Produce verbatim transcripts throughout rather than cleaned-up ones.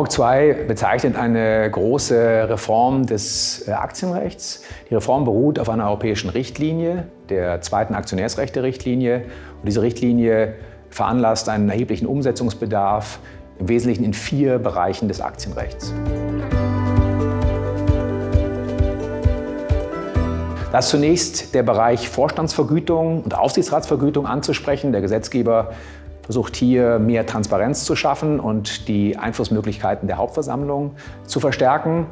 A R U G zwei bezeichnet eine große Reform des Aktienrechts. Die Reform beruht auf einer europäischen Richtlinie, der zweiten Aktionärsrechte-Richtlinie. Und diese Richtlinie veranlasst einen erheblichen Umsetzungsbedarf, im Wesentlichen in vier Bereichen des Aktienrechts. Da ist zunächst der Bereich Vorstandsvergütung und Aufsichtsratsvergütung anzusprechen. Der Gesetzgeber versucht hier mehr Transparenz zu schaffen und die Einflussmöglichkeiten der Hauptversammlung zu verstärken.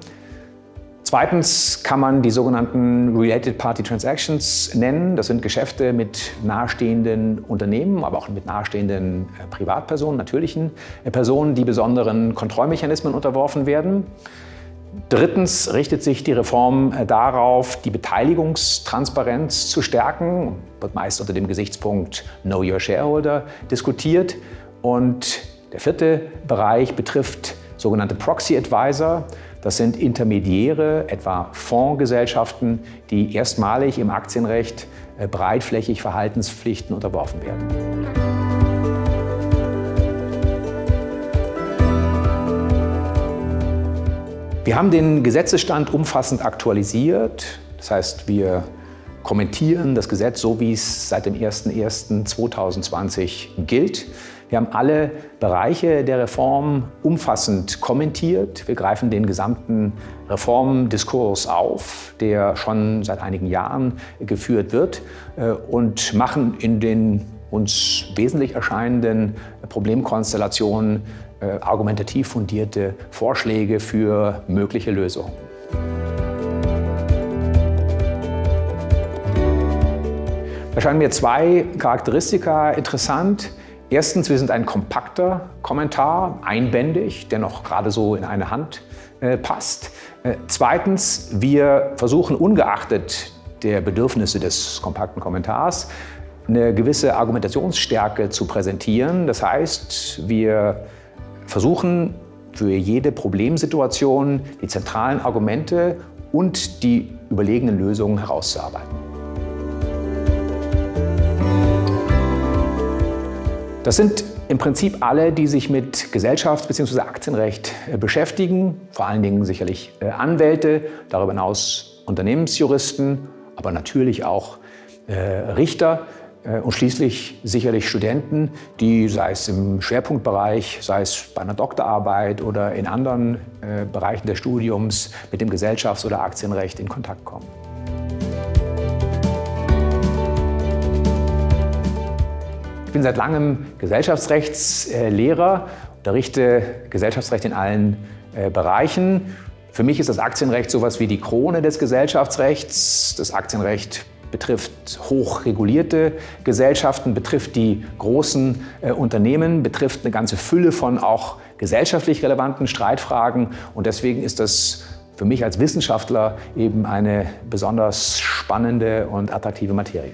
Zweitens kann man die sogenannten Related Party Transactions nennen. Das sind Geschäfte mit nahestehenden Unternehmen, aber auch mit nahestehenden Privatpersonen, natürlichen Personen, die besonderen Kontrollmechanismen unterworfen werden. Drittens richtet sich die Reform darauf, die Beteiligungstransparenz zu stärken. Wird meist unter dem Gesichtspunkt Know Your Shareholder diskutiert. Und der vierte Bereich betrifft sogenannte Proxy Advisor. Das sind Intermediäre, etwa Fondsgesellschaften, die erstmalig im Aktienrecht breitflächig Verhaltenspflichten unterworfen werden. Wir haben den Gesetzesstand umfassend aktualisiert. Das heißt, wir kommentieren das Gesetz so, wie es seit dem ersten ersten zweitausendzwanzig gilt. Wir haben alle Bereiche der Reform umfassend kommentiert. Wir greifen den gesamten Reformdiskurs auf, der schon seit einigen Jahren geführt wird, und machen in den uns wesentlich erscheinenden Problemkonstellationen äh, argumentativ fundierte Vorschläge für mögliche Lösungen. Da scheinen mir zwei Charakteristika interessant. Erstens, wir sind ein kompakter Kommentar, einbändig, der noch gerade so in eine Hand äh, passt. Äh, zweitens, wir versuchen ungeachtet der Bedürfnisse des kompakten Kommentars eine gewisse Argumentationsstärke zu präsentieren. Das heißt, wir versuchen für jede Problemsituation die zentralen Argumente und die überlegenen Lösungen herauszuarbeiten. Das sind im Prinzip alle, die sich mit Gesellschafts- bzw. Aktienrecht beschäftigen, vor allen Dingen sicherlich Anwälte, darüber hinaus Unternehmensjuristen, aber natürlich auch Richter. Und schließlich sicherlich Studenten, die, sei es im Schwerpunktbereich, sei es bei einer Doktorarbeit oder in anderen äh, Bereichen des Studiums, mit dem Gesellschafts- oder Aktienrecht in Kontakt kommen. Ich bin seit langem Gesellschaftsrechtslehrer, unterrichte Gesellschaftsrecht in allen äh, Bereichen. Für mich ist das Aktienrecht sowas wie die Krone des Gesellschaftsrechts. Das Aktienrecht betrifft hochregulierte Gesellschaften, betrifft die großen äh, Unternehmen, betrifft eine ganze Fülle von auch gesellschaftlich relevanten Streitfragen. Und deswegen ist das für mich als Wissenschaftler eben eine besonders spannende und attraktive Materie.